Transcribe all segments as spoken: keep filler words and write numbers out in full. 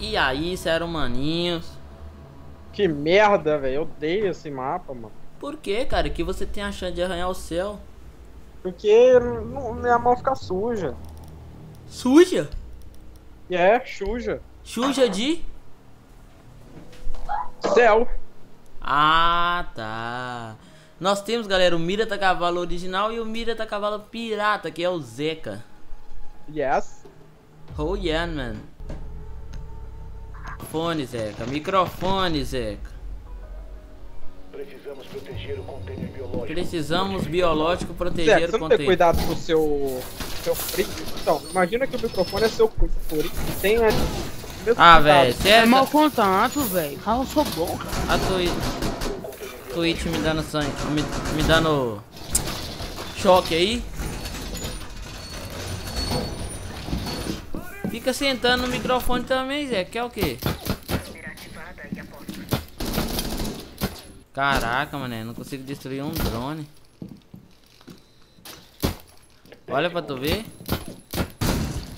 E aí, sério, maninhos? Que merda, velho. Eu odeio esse mapa, mano. Por que, cara? Que você tem a chance de arranhar o céu? Porque não, minha mão fica suja. Suja? É, suja. Suja de? Céu. Ah, tá. Nós temos, galera, o Mira da Cavalo original e o Mira da Cavalo pirata, que é o Zeca. Yes. Oh, yeah, man. Microfone, Zeca. Microfone, Zeca. Precisamos proteger o container biológico. Precisamos biológico proteger Zeca, o container. Você não tem cuidado com o seu... seu então, imagina que o microfone é seu furico que tem... Né? Ah, velho, é mau contato, velho. Ah, eu sou bom, cara. A Twitch, Twitch me dando sangue, me, me dando choque aí. Fica sentando no microfone também, Zé. Quer o quê? Caraca, mané, não consigo destruir um drone. Olha pra tu ver.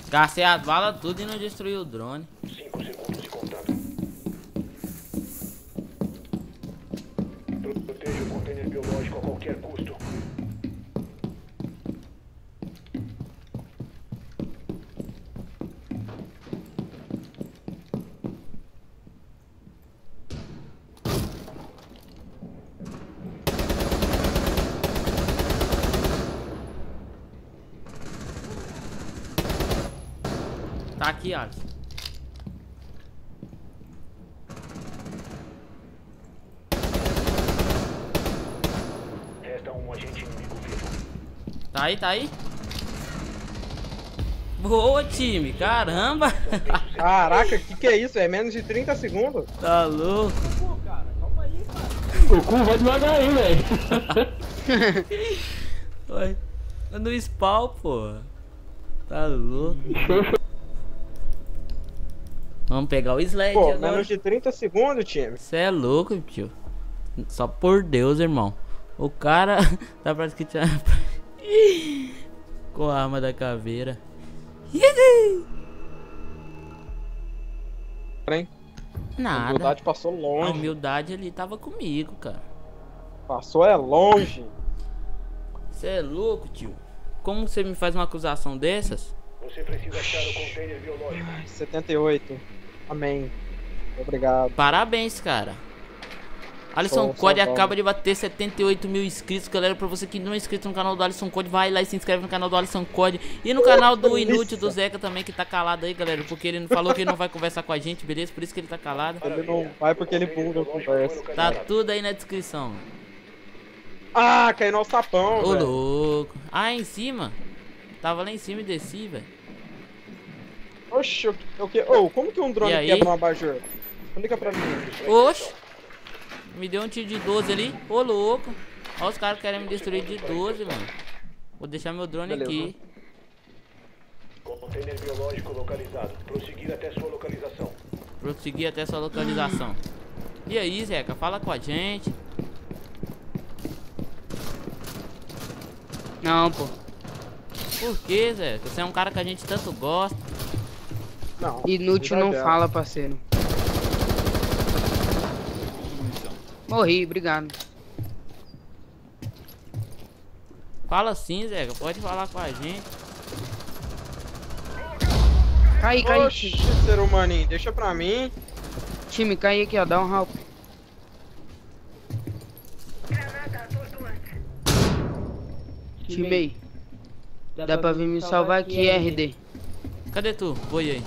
Gastei as balas tudo e não destruiu o drone. cinco segundos de contato. Proteja o contêiner biológico a qualquer custo. Tá aqui, Alisson. Resta um agente inimigo vivo. Tá aí, tá aí. Boa, time, caramba. Caraca, que que é isso? É menos de trinta segundos? Tá louco. Pô, cara, calma aí, cara. O cu vai devagar aí, velho. No spawn, pô. Tá louco. Vamos pegar o slide Pô, agora. Menos de trinta segundos, time. Você é louco, tio. Só por Deus, irmão. O cara tá praticamente com a arma da caveira. Nada. A humildade passou longe. A humildade ali tava comigo, cara. Passou é longe. Você é louco, tio. Como você me faz uma acusação dessas? Você precisa achar o container biológico. setenta e oito. Amém. Obrigado. Parabéns, cara. Alisson Code acaba de bater setenta e oito mil inscritos, galera. Pra você que não é inscrito no canal do Alisson Code, vai lá e se inscreve no canal do Alisson Code. E no canal do Inútil do Zeca também, que tá calado aí, galera. Porque ele falou que ele não vai conversar com a gente, beleza? Por isso que ele tá calado. Ele não vai porque ele buga a conversa. Tá tudo aí na descrição. Ah, caiu no sapão, velho. Ô, louco. Ah, em cima? Tava lá em cima e desci, velho. Oxe, o que? Ô, como que um drone quebra um abajur? Explica pra mim. Oxe! Me deu um tiro de doze ali. Ô, louco. Ó, os caras querem me destruir de doze, mano. Vou deixar meu drone aqui. Container biológico localizado. Prosseguir até sua localização. Prosseguir até sua localização. E aí, Zeca? Fala com a gente. Não, pô. Por que, Zé? Você é um cara que a gente tanto gosta. Não, Inútil não fala, parceiro. Morri, obrigado. Fala sim, Zeca. Pode falar com a gente. Cai, cai. Oxe, ser humaninho, deixa pra mim. Time, cai aqui, ó. Dá um help. Time aí. Dá, Dá pra vir me salvar aqui, R D. Cadê tu? Foi aí.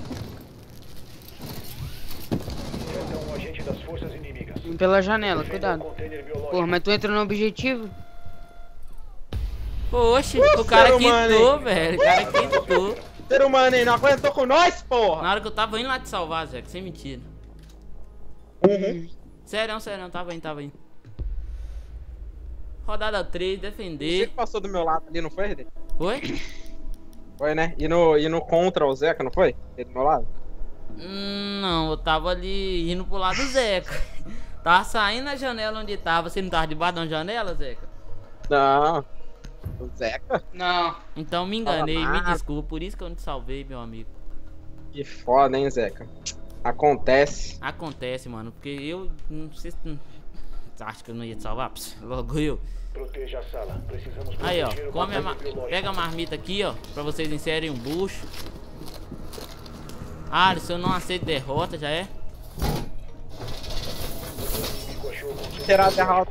Então, agente das forças inimigas. Vem pela janela, cuidado. Porra, mas tu entra no objetivo? Poxa, o cara quitou, velho. O cara quitou. Ser humano aí, não aguentou com nós, porra. Na hora que eu tava indo lá te salvar, Zé, que sem mentira. Uhum. Sério, sério, tava indo, tava indo. Rodada três, defender. Você que passou do meu lado ali, não foi, R D? Foi? Foi, né? E no, e no contra o Zeca, não foi? Ele do meu lado? Hum, não, eu tava ali indo pro lado do Zeca. Tava saindo na janela onde tava. Você não tava debaixo da janela, Zeca? Não. O Zeca? Não. Então me enganei, me desculpa. Por isso que eu não te salvei, meu amigo. Que foda, hein, Zeca? Acontece. Acontece, mano. Porque eu não sei se... Acho que eu não ia te salvar, logo eu. Proteja a sala. Precisamos aí, ó. Come a mar... Pega a marmita aqui, ó. Pra vocês inserem um bucho. Alisson, eu não aceito derrota, já é? Será derrota?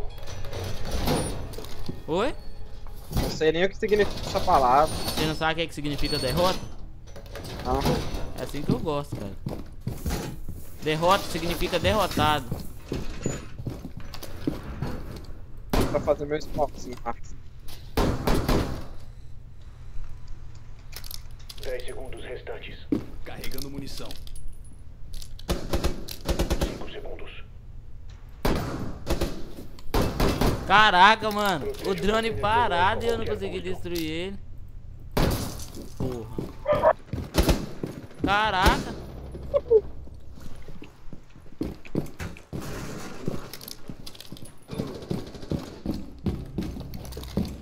Oi? Não sei nem o que significa essa palavra. Você não sabe o que, é que significa derrota? Não. É assim que eu gosto, cara. Derrota significa derrotado. Pra fazer meu esporte, Max. dez segundos restantes. Carregando munição. cinco segundos. Caraca, mano. O drone parado e eu não consegui destruir ele. Porra. Caraca.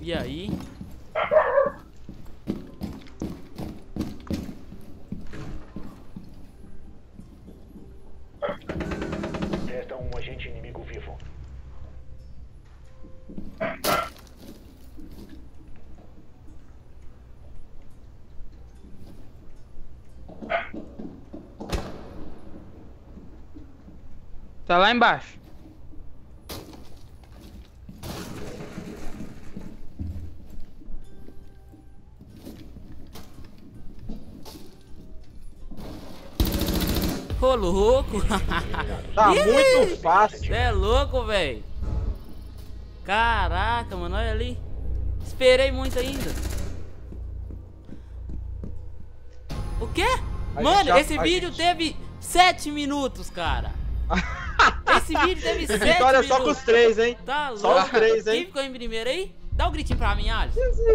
E aí? Resta um agente inimigo vivo. Tá lá embaixo. Ô, louco. Tá muito fácil. Você é louco, velho. Caraca, mano, olha ali. Esperei muito ainda. O quê? Mano, já, esse vídeo gente... teve sete minutos, cara. Esse vídeo teve sete minutos. Olha só com os três, hein? Tá louco. Só os três, hein? Quem ficou em primeiro aí? Dá um gritinho pra mim, Alisson.